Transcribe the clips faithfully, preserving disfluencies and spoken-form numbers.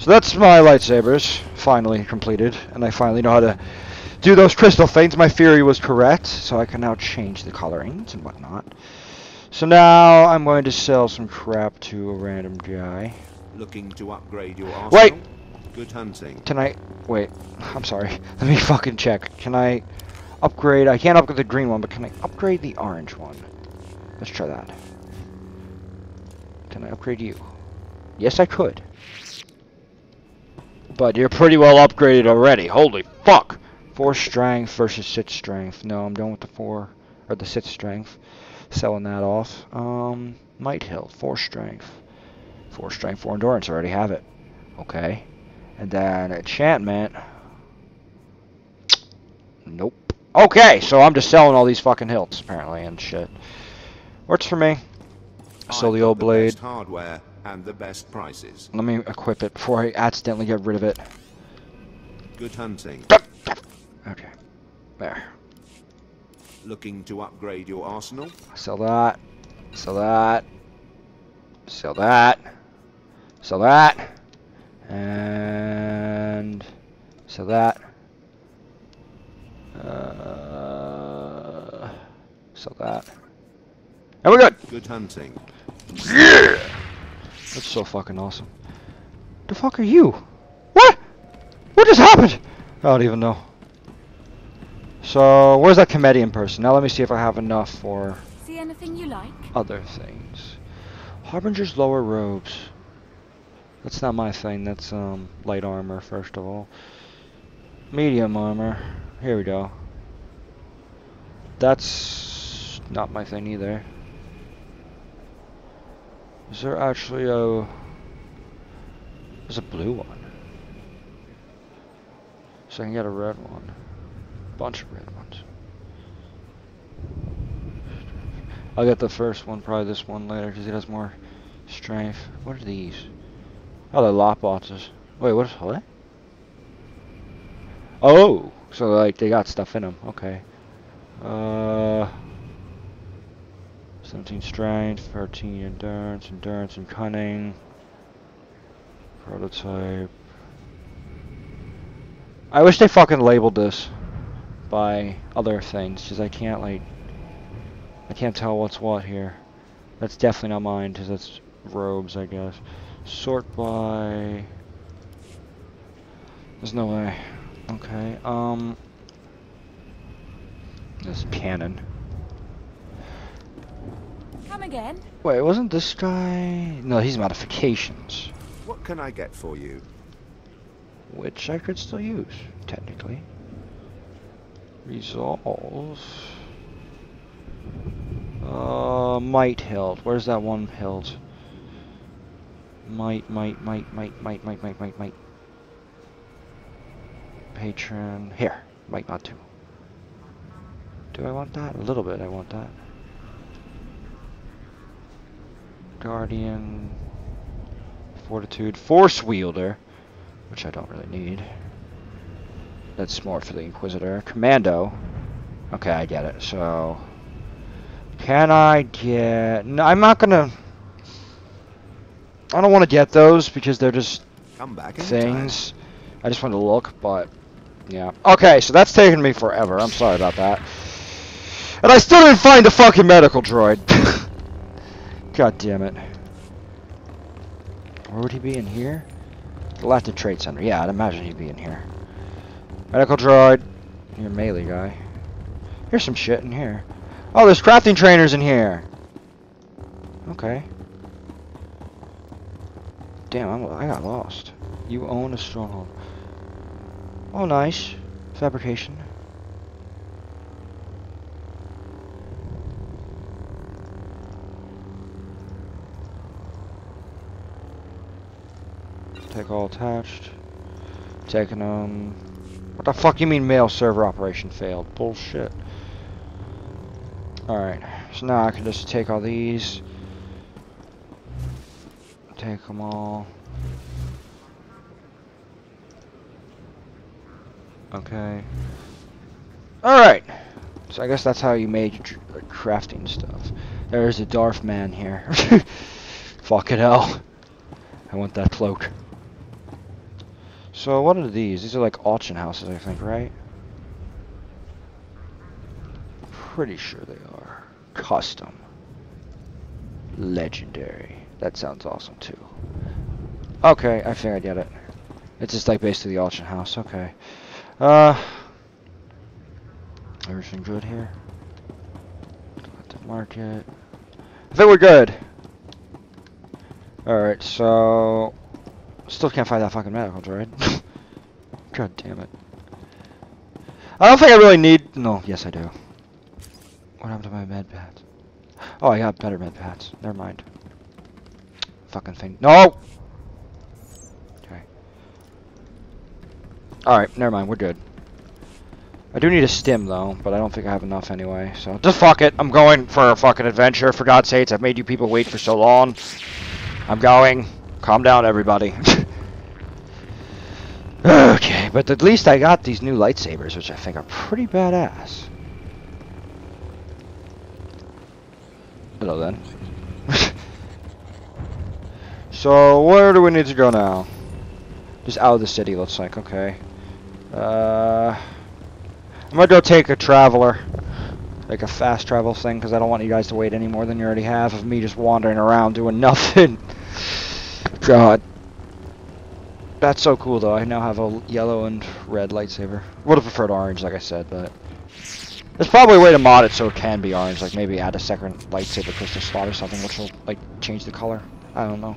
So that's my lightsabers, finally completed, and I finally know how to do those crystal things. My theory was correct, so I can now change the colorings and whatnot. So now I'm going to sell some crap to a random guy. Looking to upgrade your arsenal? Wait! Good hunting. Can I... Wait. I'm sorry. Let me fucking check. Can I upgrade... I can't upgrade the green one, but can I upgrade the orange one? Let's try that. Can I upgrade you? Yes, I could. But you're pretty well upgraded already. Holy fuck! Four strength versus six strength. No, I'm done with the four... Or the six strength. Selling that off. Um, Might Hill. Four strength. Four strength, four endurance. I already have it. Okay. And then enchantment. Nope. Okay, so I'm just selling all these fucking hilts, apparently, and shit. Works for me. Sell the old blade. Hardware and the best prices. Let me equip it before I accidentally get rid of it. Good hunting. Okay. There. Looking to upgrade your arsenal? Sell that. Sell that. Sell that. Sell that. And sell that. Uh, sell that. And we're good. Good hunting. Yeah! That's so fucking awesome. The fuck are you? What? What just happened? I don't even know. So, where's that comedian person? Now let me see if I have enough for... See anything you like? Other things. Harbinger's lower robes. That's not my thing. That's um light armor, first of all. Medium armor. Here we go. That's not my thing either. Is there actually a... There's a blue one. So I can get a red one. Bunch of red ones. I'll get the first one, probably this one later, because it has more strength. What are these? Oh, they're lot boxes. Wait, what is what? Oh, so like they got stuff in them. Okay. Uh, seventeen strength, thirteen endurance, endurance and cunning. Prototype. I wish they fucking labeled this by other things, because I can't like, I can't tell what's what here. That's definitely not mine, because that's robes, I guess. Sort by... There's no way. Okay, um... this cannon. Come again? Wait, wasn't this guy... No, he's modifications. What can I get for you? Which I could still use, technically. Resolve... Uh, Might Hilt. Where's that one hilt? Might, might, might, might, might, might, might, might, might. Patron. Here. Might not do. Do I want that? A little bit, I want that. Guardian. Fortitude. Force Wielder. Which I don't really need. That's more for the Inquisitor. Commando. Okay, I get it. So... Can I get... No, I'm not gonna... I don't want to get those because they're just Come back things. I just want to look, but... Yeah. Okay, so that's taking me forever. I'm sorry about that. And I still didn't find the fucking medical droid. God damn it. Where would he be in here? Galactic Trade Center. Yeah, I'd imagine he'd be in here. Medical droid. You're a melee guy. Here's some shit in here. Oh, there's crafting trainers in here. Okay. Damn, I'm, I got lost. You own a stronghold. Oh, nice. Fabrication. Take all attached. Taking um. What the fuck you mean? Mail server operation failed. Bullshit. Alright, so now I can just take all these, take them all. Okay. Alright, so I guess that's how you made your crafting stuff. There's a Darth man here. Fucking hell. I want that cloak. So what are these? These are like auction houses, I think, right? Pretty sure they are. Custom. Legendary. That sounds awesome too. Okay, I think I get it. It's just like basically the auction house. Okay. Uh, everything good here? Got the market. I think we're good. Alright, so... Still can't find that fucking medical droid. God damn it. I don't think I really need... No, yes I do. What happened to my med pads? Oh, I got better med pads. Never mind. Fucking thing. No! Okay. Alright, never mind. We're good. I do need a stim, though, but I don't think I have enough anyway, so... Just fuck it! I'm going for a fucking adventure, for God's sakes. I've made you people wait for so long. I'm going. Calm down, everybody. Okay, but at least I got these new lightsabers, which I think are pretty badass. Hello, then. So, where do we need to go now? Just out of the city, looks like. Okay. Uh... I'm gonna go take a traveler, like a fast travel thing, because I don't want you guys to wait any more than you already have of me just wandering around doing nothing. God. That's so cool, though. I now have a yellow and red lightsaber. Would have preferred orange, like I said, but... There's probably a way to mod it so it can be orange, like maybe add a second lightsaber crystal slot or something, which will, like, change the color. I don't know.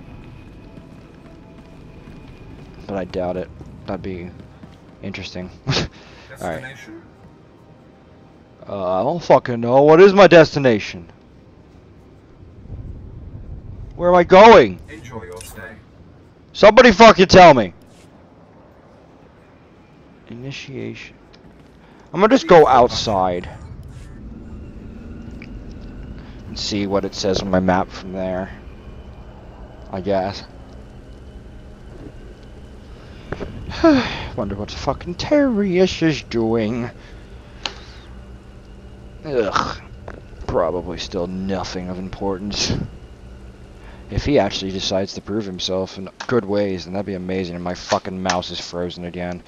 But I doubt it. That'd be interesting. Alright. Uh, I don't fucking know. What is my destination? Where am I going? Enjoy your stay. Somebody fucking tell me. Initiation. I'm gonna just go outside and see what it says on my map from there, I guess. Wonder what the fucking Terius is doing. Ugh. Probably still nothing of importance. If he actually decides to prove himself in good ways, then that'd be amazing. And my fucking mouse is frozen again.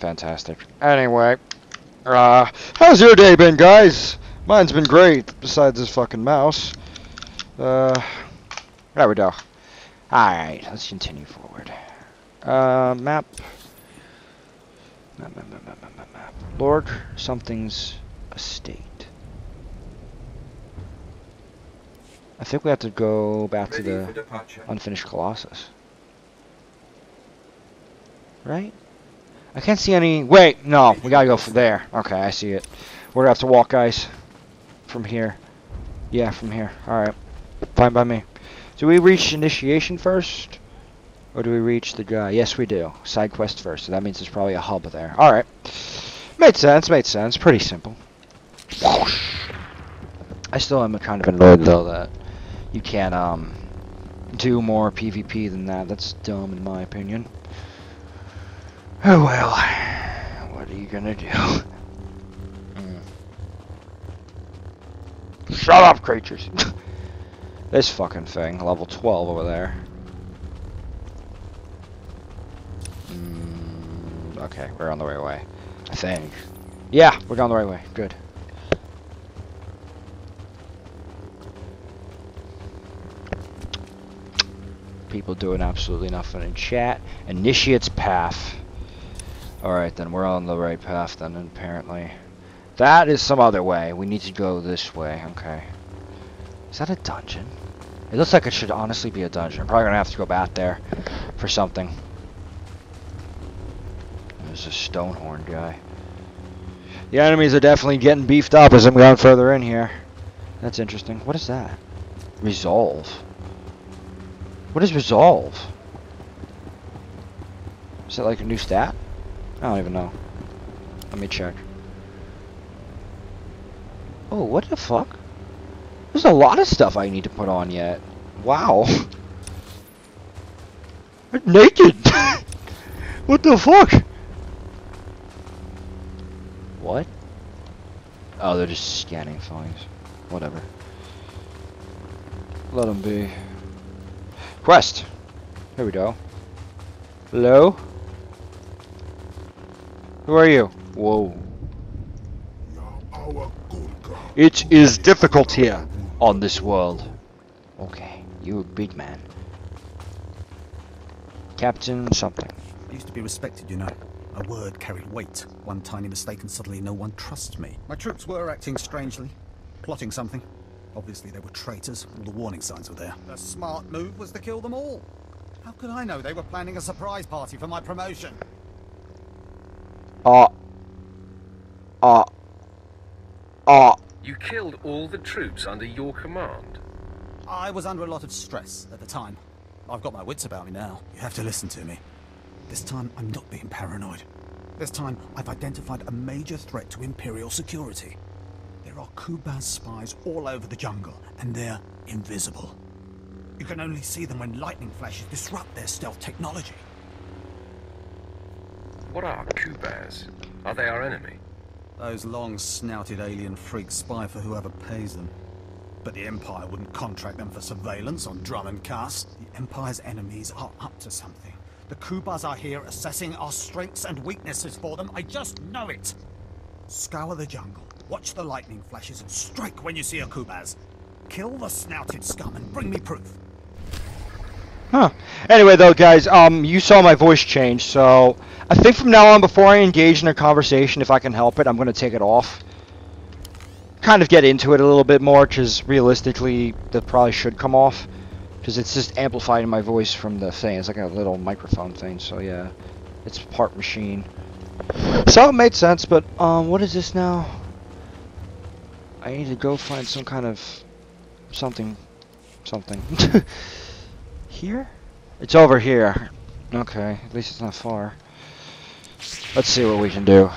Fantastic. Anyway. Uh, how's your day been, guys? Mine's been great, besides this fucking mouse. Uh, there we go. Alright, let's continue forward. Uh, map. Map, map, map, map, map, map. Lord something's estate. I think we have to go back Ready to the Unfinished Colossus. Right? I can't see any... Wait! No, we gotta go from there. Okay, I see it. We're gonna have to walk, guys. From here. Yeah, from here. Alright. Fine by me. Do we reach Initiation first? Or do we reach the guy? Yes, we do. Side quest first, so that means there's probably a hub there. Alright. Made sense, made sense. Pretty simple. I still am kind of annoyed, though, that you can't um, do more PvP than that. That's dumb, in my opinion. Oh well, what are you gonna do? Mm. Shut up, creatures! This fucking thing, level twelve over there. Mm, okay, we're on the right way, I think. Yeah, we're going the right way, good. People doing absolutely nothing in chat. Initiate's path. Alright then, we're on the right path then, apparently. That is some other way. We need to go this way. Okay. Is that a dungeon? It looks like it should honestly be a dungeon. I'm probably gonna have to go back there for something. There's a stonehorn guy. The enemies are definitely getting beefed up as I'm going further in here. That's interesting. What is that? Resolve. What is resolve? Is that like a new stat? I don't even know. Let me check. Oh, what the fuck? There's a lot of stuff I need to put on yet. Wow. I'm naked! What the fuck? What? Oh, they're just scanning things. Whatever. Let them be. Quest. Here we go. Hello? Who are you? Whoa. It is difficult here on this world. Okay, you a big man. Captain something. I used to be respected, you know. A word carried weight. One tiny mistake and suddenly no one trusts me. My troops were acting strangely, plotting something. Obviously they were traitors. All the warning signs were there. The smart move was to kill them all. How could I know they were planning a surprise party for my promotion? Ah. Uh, ah. Uh, ah. Uh. You killed all the troops under your command. I was under a lot of stress at the time. I've got my wits about me now. You have to listen to me. This time, I'm not being paranoid. This time, I've identified a major threat to Imperial security. There are Kubaz spies all over the jungle, and they're invisible. You can only see them when lightning flashes disrupt their stealth technology. What are Kubaz? Are they our enemy? Those long-snouted alien freaks spy for whoever pays them. But the Empire wouldn't contract them for surveillance on Drum and Cast. The Empire's enemies are up to something. The Kubaz are here assessing our strengths and weaknesses for them. I just know it! Scour the jungle, watch the lightning flashes, and strike when you see a Kubaz. Kill the snouted scum and bring me proof. Huh. Anyway though, guys, um, you saw my voice change, so I think from now on, before I engage in a conversation, if I can help it, I'm going to take it off. Kind of get into it a little bit more, because realistically that probably should come off, because it's just amplifying my voice from the thing. It's like a little microphone thing, so yeah, it's part machine, so it made sense. But um what is this now? I need to go find some kind of something something here. It's over here. Okay, at least it's not far. Let's see what we can do.